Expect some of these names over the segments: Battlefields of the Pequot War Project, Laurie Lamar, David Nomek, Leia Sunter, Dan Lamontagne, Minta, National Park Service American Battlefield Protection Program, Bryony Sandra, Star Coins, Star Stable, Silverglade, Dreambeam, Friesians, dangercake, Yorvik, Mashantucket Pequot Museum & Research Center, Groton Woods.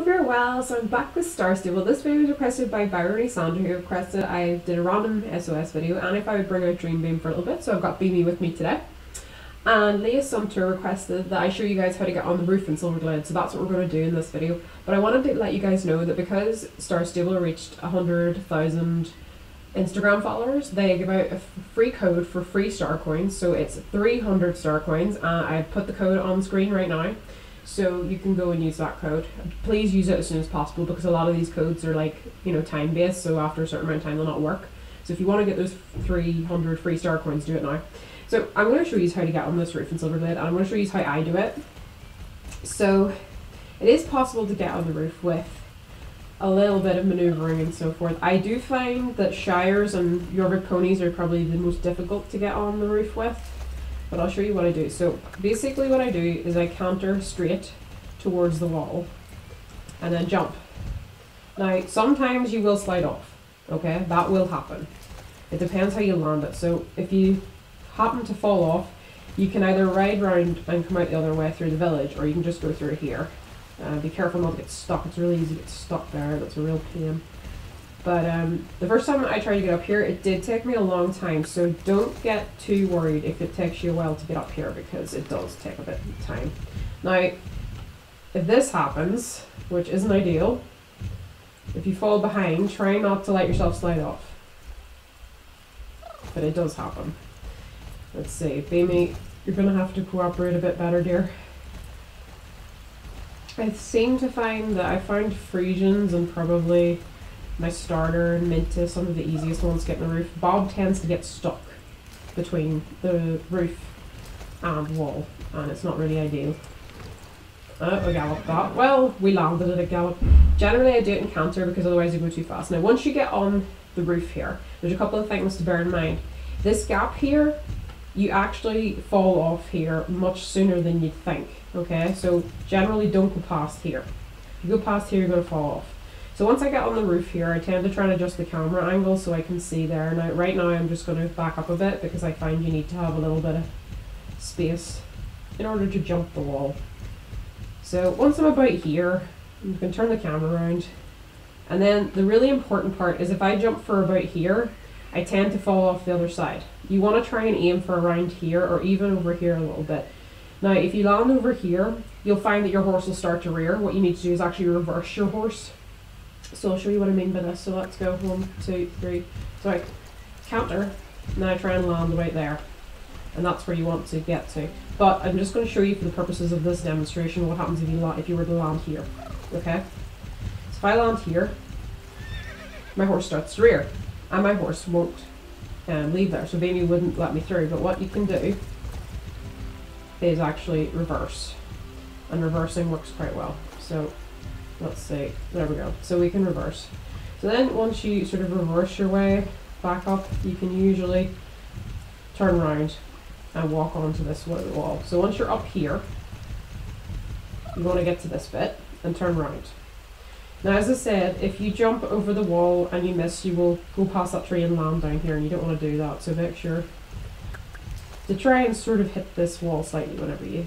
hope you're well. So I'm back with Star Stable. This video was requested by Bryony Sandra, who requested I did a random SOS video and if I would bring out Dreambeam for a little bit, so I've got Beamy with me today. And Leia Sunter requested that I show you guys how to get on the roof in Silverglade, so that's what we're going to do in this video. But I wanted to let you guys know that because Star Stable reached 100,000 Instagram followers, they give out a free code for free Star Coins, so it's 300 Star Coins. I put the code on screen right now, so you can go and use that code. Please use it as soon as possible because a lot of these codes are, like, you know, time based, so after a certain amount of time they'll not work. So if you want to get those 300 free Star Coins, do it now. So I'm going to show you how to get on this roof in Silverglade, and I'm going to show you how I do it. So it is possible to get on the roof with a little bit of manoeuvring and so forth. I do find that Shires and Yorvik ponies are probably the most difficult to get on the roof with, but I'll show you what I do. So basically what I do is I canter straight towards the wall and then jump. Now sometimes you will slide off, okay, that will happen. It depends how you land it. So if you happen to fall off, you can either ride round and come out the other way through the village, or you can just go through here. Be careful not to get stuck. It's really easy to get stuck there. That's a real pain. But the first time I tried to get up here, it did take me a long time, so don't get too worried if it takes you a while to get up here, because it does take a bit of time. Now, if this happens, which isn't ideal, if you fall behind, try not to let yourself slide off. But it does happen. Let's see, Beamy, you're going to have to cooperate a bit better, dear. I seem to find that I found Friesians and probably my starter and Minta, some of the easiest ones getting the roof. Bob tends to get stuck between the roof and wall, and it's not really ideal. Oh, we galloped that. Well, we landed at a gallop. Generally I do it in canter because otherwise you go too fast. Now once you get on the roof here, there's a couple of things to bear in mind. This gap here, you actually fall off here much sooner than you'd think, okay? So generally don't go past here. If you go past here, you're going to fall off. So once I get on the roof here, I tend to try and adjust the camera angle so I can see there. Now, right now I'm just going to back up a bit because I find you need to have a little bit of space in order to jump the wall. So once I'm about here, you can turn the camera around. And then the really important part is if I jump for about here, I tend to fall off the other side. You want to try and aim for around here or even over here a little bit. Now if you land over here, you'll find that your horse will start to rear. What you need to do is actually reverse your horse. So I'll show you what I mean by this. So let's go 1, 2, 3. So I canter, and I try and land right there. And that's where you want to get to. But I'm just going to show you for the purposes of this demonstration what happens if you were to land here. Okay? So if I land here, my horse starts to rear. And my horse won't leave there, so Beamy wouldn't let me through. But what you can do is actually reverse, and reversing works quite well. So let's see, there we go. So we can reverse. So then once you sort of reverse your way back up, you can usually turn around and walk onto this wall. So once you're up here, you want to get to this bit and turn around. Now, as I said, if you jump over the wall and you miss, you will go past that tree and land down here, and you don't want to do that, so make sure to try and sort of hit this wall slightly whenever you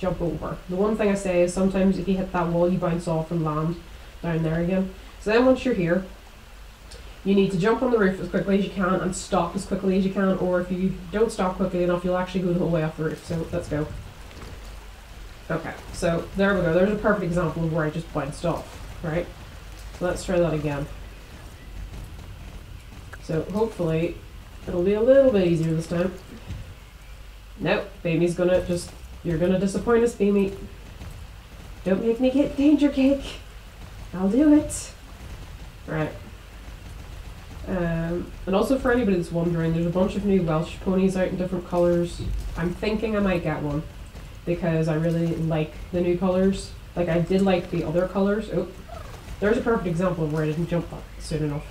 jump over. The one thing I say is sometimes if you hit that wall, you bounce off and land down there again. So then once you're here, you need to jump on the roof as quickly as you can and stop as quickly as you can, or if you don't stop quickly enough, you'll actually go the whole way off the roof, so let's go. Okay, so there we go. There's a perfect example of where I just bounced off, right? So let's try that again. So hopefully it'll be a little bit easier this time. Nope, Beamy's gonna just... You're gonna disappoint us, Beamy. Don't make me get danger cake. I'll do it. Right. And also for anybody that's wondering, there's a bunch of new Welsh ponies out in different colours. I'm thinking I might get one, because I really like the new colours. Like, I did like the other colours. Oh, there's a perfect example of where I didn't jump up soon enough.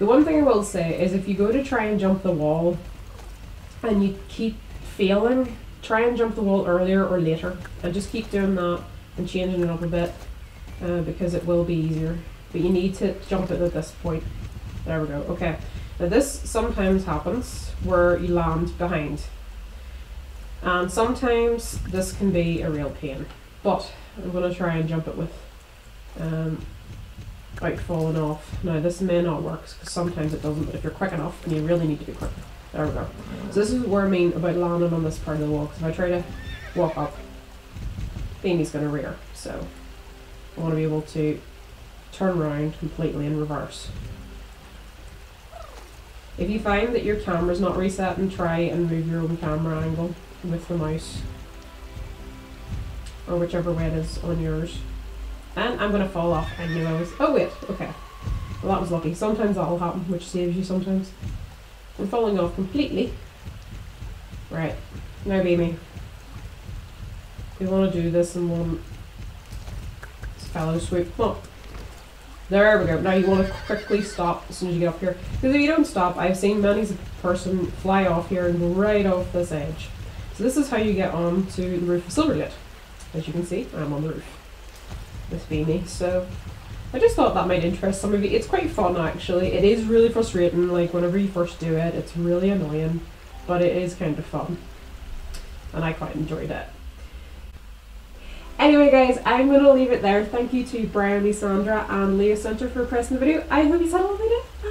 The one thing I will say is if you go to try and jump the wall and you keep failing, try and jump the wall earlier or later, and just keep doing that and changing it up a bit, because it will be easier. But you need to jump it at this point. There we go. Okay, now this sometimes happens where you land behind. And sometimes this can be a real pain. but I'm going to try and jump it with out falling off. Now this may not work because sometimes it doesn't, but if you're quick enough, and you really need to be quick. There we go. So this is what I mean about landing on this part of the wall, because if I try to walk up, Beamy's going to rear, so I want to be able to turn around completely in reverse. If you find that your camera's not resetting, try and move your own camera angle with the mouse, or whichever way it is on yours. And I'm going to fall off. I knew I was... Oh wait, okay. Well, that was lucky. Sometimes that'll happen, which saves you sometimes. I'm falling off completely. Right. Now Beamy, we want to do this in one fellow swoop. Come on. There we go. Now you want to quickly stop as soon as you get up here, because if you don't stop, I've seen many a person fly off here and go right off this edge. So this is how you get on to the roof of Silverglade. As you can see, I'm on the roof with Beamy. So I just thought that might interest some of you. It's quite fun actually. It is really frustrating, like whenever you first do it, it's really annoying, but it is kind of fun, and I quite enjoyed it. Anyway guys, I'm going to leave it there. Thank you to Bryony Sandra and Leia Sunter for pressing the video. I hope you had a lovely day.